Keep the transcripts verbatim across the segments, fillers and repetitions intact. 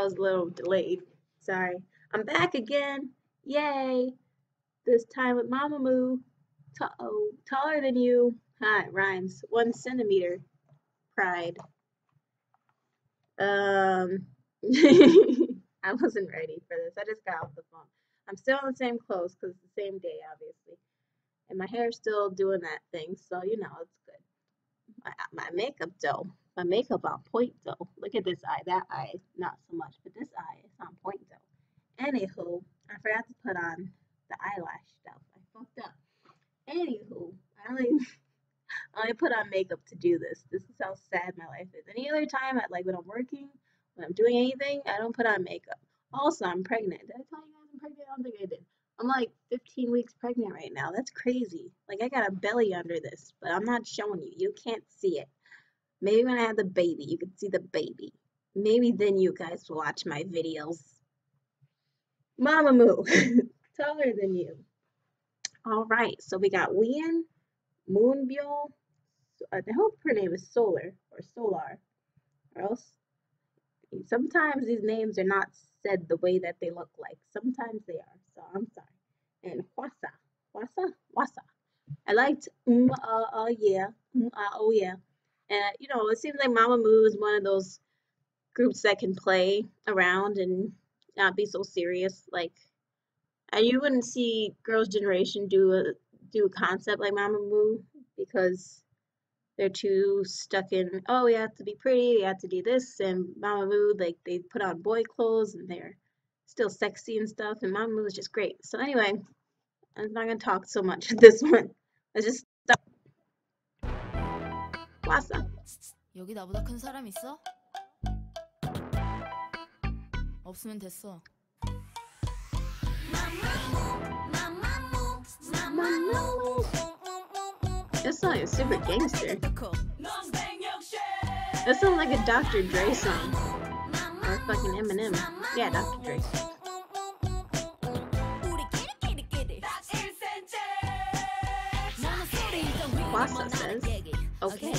I was a little delayed. Sorry. I'm back again. Yay. This time with MAMAMOO. Uh-oh. Taller than you. Ah, it rhymes. One centimeter. Pride. Um, I wasn't ready for this. I just got off the phone. I'm still in the same clothes because it's the same day, obviously. And my hair's still doing that thing, so you know, it's good. My, my makeup, though. My makeup on point, though. Look at this eye. That eye, not so much, but this eye is on point, though. Anywho, I forgot to put on the eyelash stuff. I fucked up. Anywho, I only, I only put on makeup to do this. This is how sad my life is. Any other time, I, like when I'm working, when I'm doing anything, I don't put on makeup. Also, I'm pregnant. Did I tell you guys I'm pregnant? I don't think I did. I'm like fifteen weeks pregnant right now. That's crazy. Like, I got a belly under this, but I'm not showing you. You can't see it. Maybe when I have the baby, you can see the baby. Maybe then you guys will watch my videos. MAMAMOO. Taller than you. All right, so we got Wheein, Moonbyul. I hope her name is Solar or Solar, or else. Sometimes these names are not said the way that they look like. Sometimes they are, so I'm sorry. And Hwasa, Hwasa, Hwasa. I liked, mm, uh, oh yeah, mm, uh, oh yeah. And you know, it seems like MAMAMOO is one of those groups that can play around and not be so serious. Like, and you wouldn't see Girls' Generation do a do a concept like MAMAMOO because they're too stuck in, oh, we have to be pretty, we have to do this, and MAMAMOO, like, they put on boy clothes, and they're still sexy and stuff, and MAMAMOO is just great. So anyway, I'm not going to talk so much with this one. Let's just stop. Hwasa. 여기 나보다 큰 사람 있어? 없으면 됐어. This song is super gangster. That sounds like a Doctor Dre song. Or fucking Eminem. Yeah, Doctor Dre. Hwasa says, okay.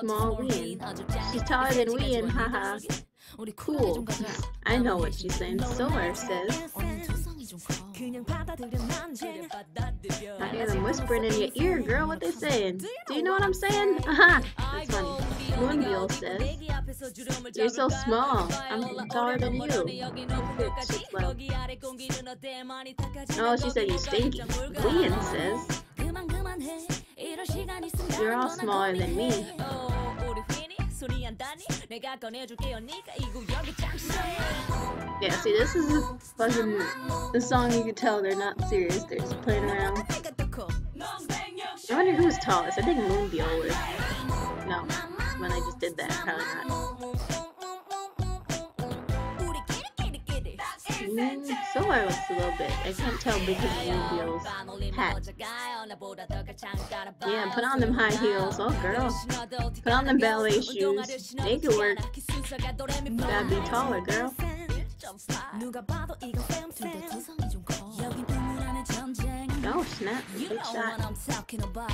Small Wheein. She's taller than Wheein, haha. Cool. I know what she's saying. Solar says, I hear them whispering in your ear, girl. What they saying? Do you know what I'm saying? Aha! That's funny. Moonbyul says, you're so small. I'm taller than you. Oh, she said you stinky. Wheein says, you're all smaller than me. Yeah, see, this is a fucking the song you can tell they're not serious, they're just playing around. I wonder who's tallest. I think Moonbyul is. No, when I just did that, probably not. Mm, Solar looks a little bit. I can't tell because of Moonbyul's hat. Yeah, put on them high heels. Oh, girl. Put on them ballet shoes. They could work. Gotta be taller, girl. Oh snap, you know what I'm talking about.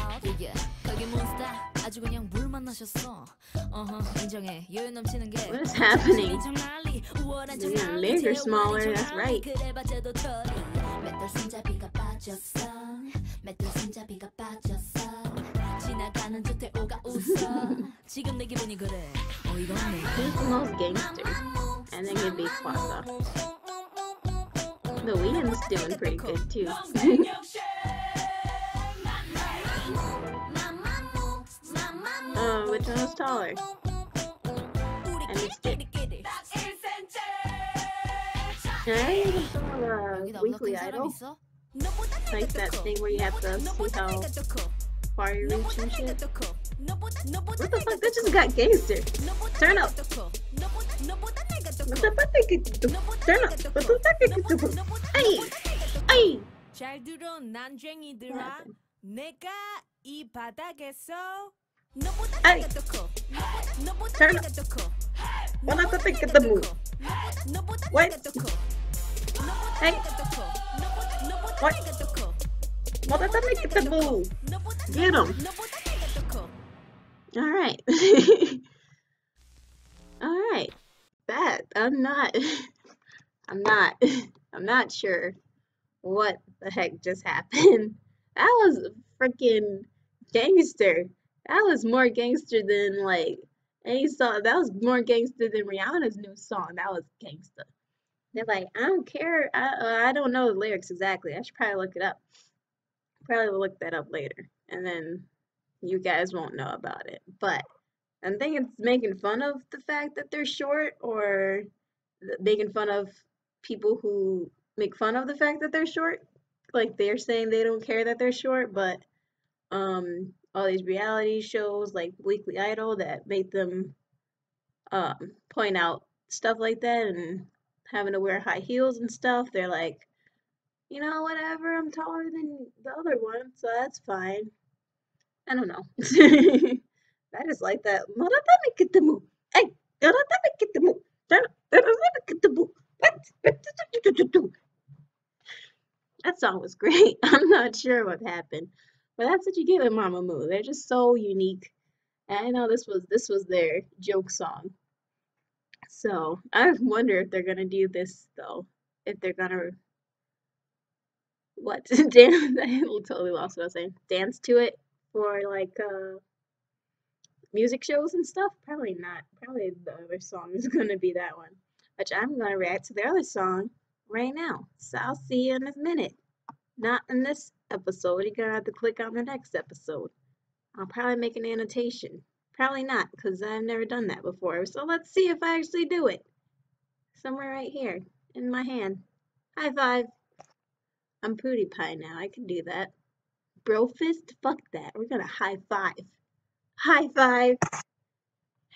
What is happening? You're bigger, smaller, that's right. Who's the most gangster? I think it'd be Hwasa. The Wheein's doing pretty good too. Oh, which one was taller? I missed it. Can I even film a Weekly Idol? Like that thing where you have to see how far you reach and shit? What the fuck? That just got gangster. Turn up! What the fuck I could do? Turn up! What the fuck I could do? Ayy! Ayy! Ayy! Turn up! What I could think of the move? What? Hey! What? What I could think of the move? Get him! Alright. Alright. that. I'm not, I'm not, I'm not sure what the heck just happened. That was freaking gangster. That was more gangster than like any song. That was more gangster than Rihanna's new song. That was gangster. They're like, I don't care. I, uh, I don't know the lyrics exactly. I should probably look it up. Probably will look that up later. And then you guys won't know about it. But I think it's making fun of the fact that they're short, or making fun of people who make fun of the fact that they're short. Like they're saying they don't care that they're short, but um, all these reality shows like Weekly Idol that make them um, point out stuff like that and having to wear high heels and stuff. They're like, you know, whatever, I'm taller than the other one, so that's fine. I don't know. I just like that. That song was great. I'm not sure what happened, but that's what you get with MAMAMOO. They're just so unique. And I know this was this was their joke song. So I wonder if they're gonna do this though. If they're gonna what damn I totally lost what I was saying. Dance to it for like uh music shows and stuff? Probably not. Probably the other song is gonna be that one. Which I'm gonna react to the other song right now. So I'll see you in a minute. Not in this episode. You're gonna have to click on the next episode. I'll probably make an annotation. Probably not, because I've never done that before. So let's see if I actually do it. Somewhere right here in my hand. High five. I'm PewDiePie now. I can do that. Bro fist? Fuck that. We're gonna high five. High five.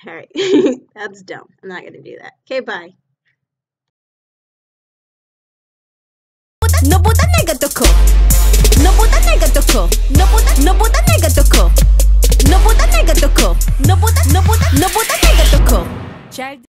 All right. That's dumb. I'm not going to do that. Okay, bye. No,